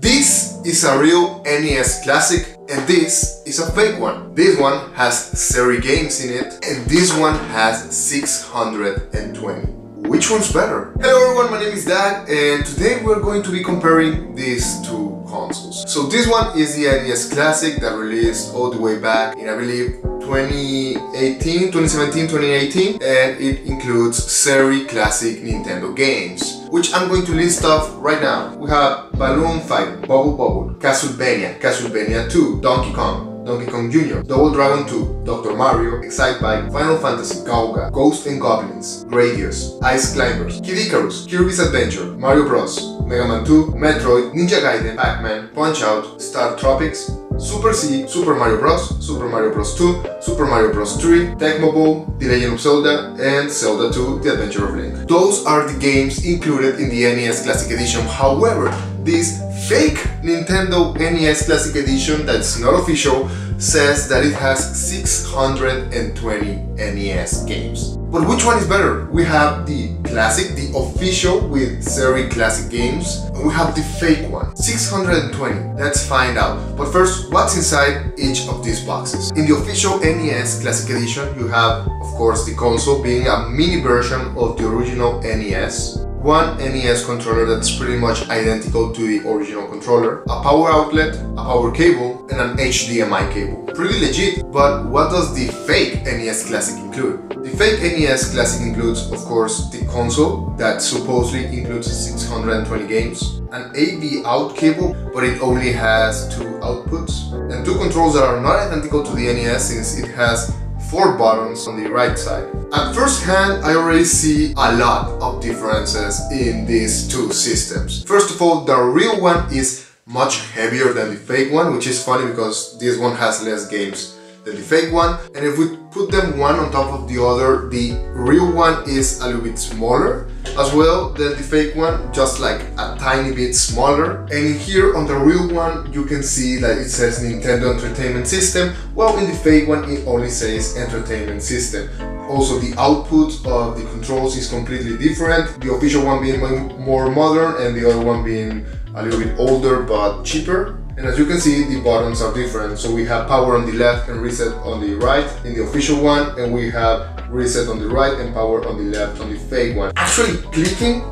This is a real NES classic, and this is a fake one. This one has 30 games in it, and this one has 620. Which one's better? Hello everyone, my name is DAGG, and today we're going to be comparing these two consoles. So this one is the NES Classic that released all the way back in, I believe, 2018, and it includes several classic Nintendo games, which I'm going to list off right now. We have Balloon Fight, Bubble Bobble, Castlevania, Castlevania 2, Donkey Kong, Donkey Kong Jr, Double Dragon 2, Dr. Mario, Excitebike, Final Fantasy, Gauga, Ghost and Goblins, Gradius, Ice Climbers, Kid Icarus, Kirby's Adventure, Mario Bros, Mega Man 2, Metroid, Ninja Gaiden, Pac-Man, Punch-Out, Star-Tropics, Super C, Super Mario Bros, Super Mario Bros 2, Super Mario Bros 3, Tecmo Bowl, The Legend of Zelda, and Zelda 2, The Adventure of Link. Those are the games included in the NES Classic Edition. However, this fake Nintendo NES Classic Edition that's not official says that it has 620 NES games. But which one is better? We have the classic, the official with series classic games, and we have the fake one. 620, let's find out. But first, what's inside each of these boxes? In the official NES Classic Edition, you have, of course, the console being a mini version of the original NES. One NES controller that's pretty much identical to the original controller, a power outlet, a power cable, and an HDMI cable. Pretty legit, but what does the fake NES Classic include? The fake NES Classic includes, of course, the console that supposedly includes 620 games, an AV-out cable, but it only has two outputs, and two controls that are not identical to the NES since it has 4 buttons on the right side. At first hand, I already see a lot of differences in these two systems. First of all, the real one is much heavier than the fake one, which is funny because this one has less games than the fake one. And if we put them one on top of the other, the real one is a little bit smaller as well than the fake one, just like a tiny bit smaller. And here on the real one, you can see that it says Nintendo Entertainment System, while in the fake one, it only says Entertainment System. Also, the output of the controls is completely different, the official one being more modern and the other one being a little bit older but cheaper. And as you can see, the buttons are different. So we have power on the left and reset on the right in the official one, and we have reset on the right and power on the left on the fake one. Actually, clicking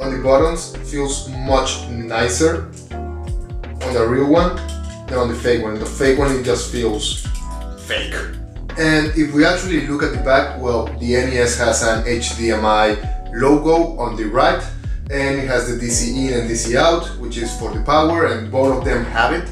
on the buttons feels much nicer on the real one than on the fake one. The fake one, it just feels fake. And if we actually look at the back, well, the NES has an HDMI logo on the right, and it has the DC in and DC out, which is for the power, and both of them have it.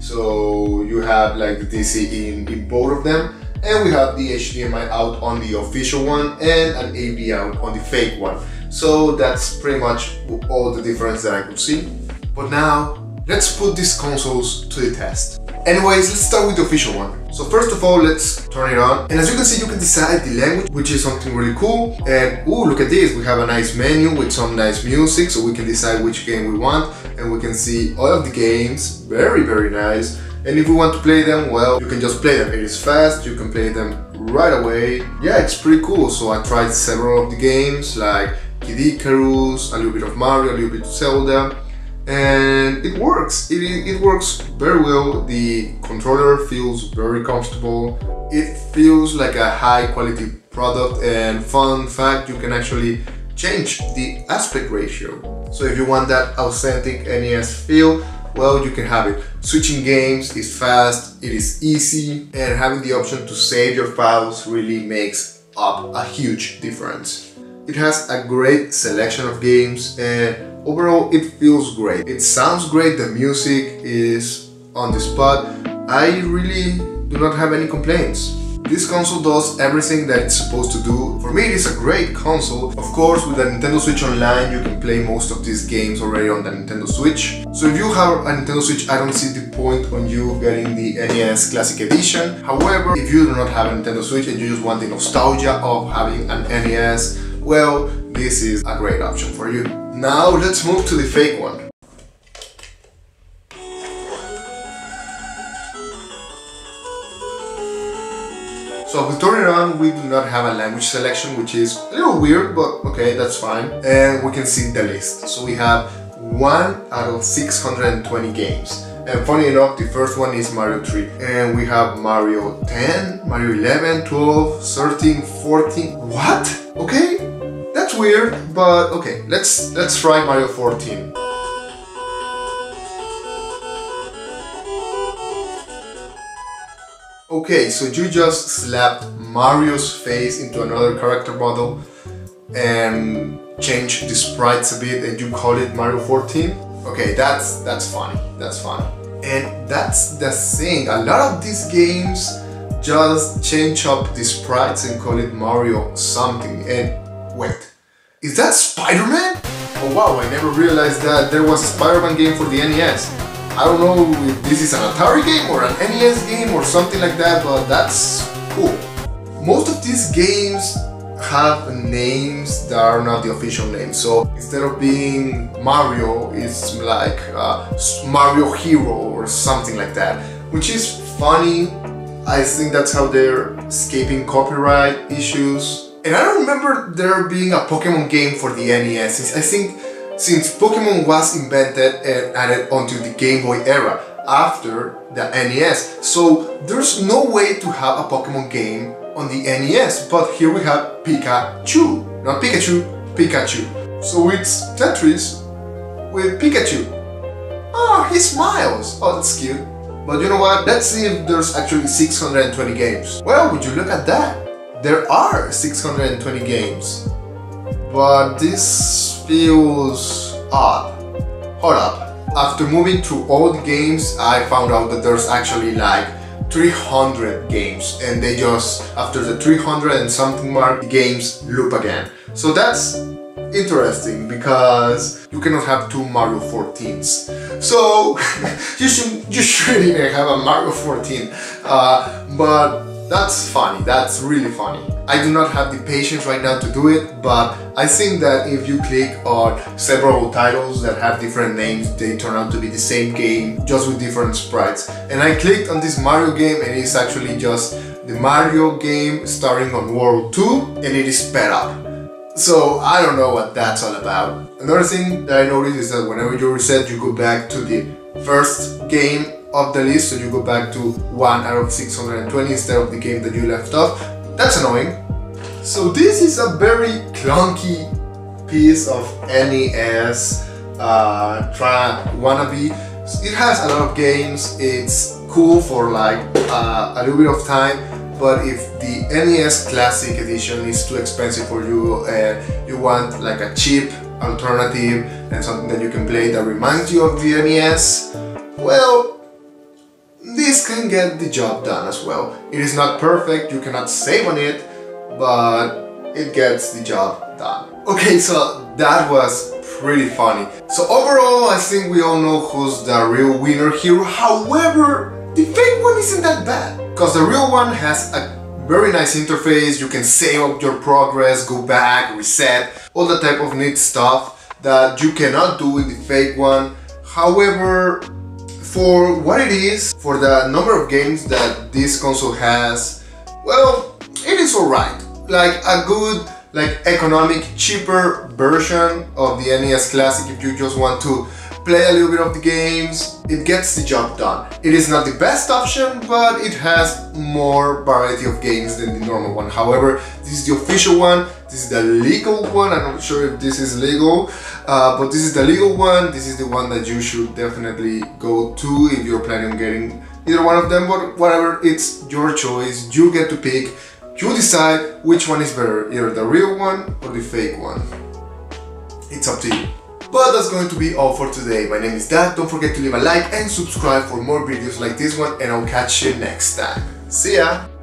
So you have like the DC in both of them, and we have the HDMI out on the official one and an AV out on the fake one. So that's pretty much all the difference that I could see. But now let's put these consoles to the test. Anyways, let's start with the official one. So first of all, let's turn it on. And as you can see, you can decide the language, which is something really cool. And ooh, look at this. We have a nice menu with some nice music, so we can decide which game we want. And we can see all of the games. Very, very nice. And if we want to play them, well, you can just play them. It is fast. You can play them right away. Yeah, it's pretty cool. So I tried several of the games, like Kid Icarus, a little bit of Mario, a little bit of Zelda. And it works. It works very well. The controller feels very comfortable. It feels like a high quality product. And fun fact, you can actually change the aspect ratio. So if you want that authentic NES feel, well, you can have it. Switching games is fast, it is easy, and having the option to save your files really makes up a huge difference. It has a great selection of games, and overall, it feels great. It sounds great, the music is on the spot. I really do not have any complaints. This console does everything that it's supposed to do. For me, it is a great console. Of course, with the Nintendo Switch Online, you can play most of these games already on the Nintendo Switch. So if you have a Nintendo Switch, I don't see the point on you getting the NES Classic Edition. However, if you do not have a Nintendo Switch and you just want the nostalgia of having an NES, well, this is a great option for you. Now let's move to the fake one. So if we turn it on, we do not have a language selection, which is a little weird, but okay, that's fine. And we can see the list. So we have 1 out of 620 games. And funny enough, the first one is Mario 3. And we have Mario 10, Mario 11, 12, 13, 14. What? Okay, that's weird, but okay, let's try Mario 14. Okay, so you just slapped Mario's face into another character model and changed the sprites a bit, and you call it Mario 14? Okay, that's funny, that's funny. And that's the thing, a lot of these games just change up the sprites and call it Mario something. And wait, is that Spider-Man? Oh wow, I never realized that there was a Spider-Man game for the NES. I don't know if this is an Atari game or an NES game or something like that, but that's cool. Most of these games have names that are not the official name, so instead of being Mario, it's like Mario Hero or something like that, which is funny. I think that's how they're escaping copyright issues. And I don't remember there being a Pokemon game for the NES. I think since Pokemon was invented and added onto the Game Boy era after the NES, so there's no way to have a Pokemon game on the NES, but here we have Pikachu, not Pikachu, Pikachu. So it's Tetris with Pikachu. Oh, he smiles. Oh, that's cute. But you know what? Let's see if there's actually 620 games. Well, would you look at that? There are 620 games, but this feels odd. Hold up. After moving through all the games, I found out that there's actually like 300 games, and they just, after the 300 and something mark, the games loop again. So that's interesting because you cannot have two Mario 14s. So you shouldn't even have a Mario 14. But that's funny. That's really funny. I do not have the patience right now to do it, but I think that if you click on several titles that have different names, they turn out to be the same game, just with different sprites. And I clicked on this Mario game, and it's actually just the Mario game starting on World 2, and it is sped up. So I don't know what that's all about. Another thing that I noticed is that whenever you reset, you go back to the first game of the list, so you go back to 1 out of 620 instead of the game that you left off. That's annoying. So this is a very clunky piece of NES wannabe. It has a lot of games. It's cool for like a little bit of time, but if the NES Classic Edition is too expensive for you and you want like a cheap alternative and something that you can play that reminds you of the NES, well, this can get the job done as well. It is not perfect, you cannot save on it, but it gets the job done. Okay, so that was pretty funny. So overall, I think we all know who's the real winner here. However, the fake one isn't that bad, because the real one has a very nice interface. You can save up your progress, go back, reset, all that type of neat stuff that you cannot do with the fake one. However, for what it is, for the number of games that this console has, well, it is alright. Like a good, like economic, cheaper version of the NES Classic if you just want to play a little bit of the games. It gets the job done. It is not the best option, but it has more variety of games than the normal one. However, this is the official one. This is the legal one. I'm not sure if this is legal, but this is the legal one. This is the one that you should definitely go to if you're planning on getting either one of them, but whatever, it's your choice. You get to pick, you decide which one is better, either the real one or the fake one. It's up to you. But that's going to be all for today. My name is Dag. Don't forget to leave a like and subscribe for more videos like this one, and I'll catch you next time. See ya!